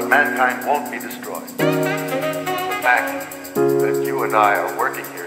but mankind won't be destroyed. The fact that you and I are working here